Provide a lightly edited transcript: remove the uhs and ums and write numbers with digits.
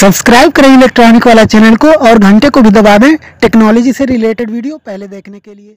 Subscribe करें electronic वाला channel को और घंटे को भी दबा दें टेक्नोलॉजी से रिलेटेड वीडियो पहले देखने के लिए।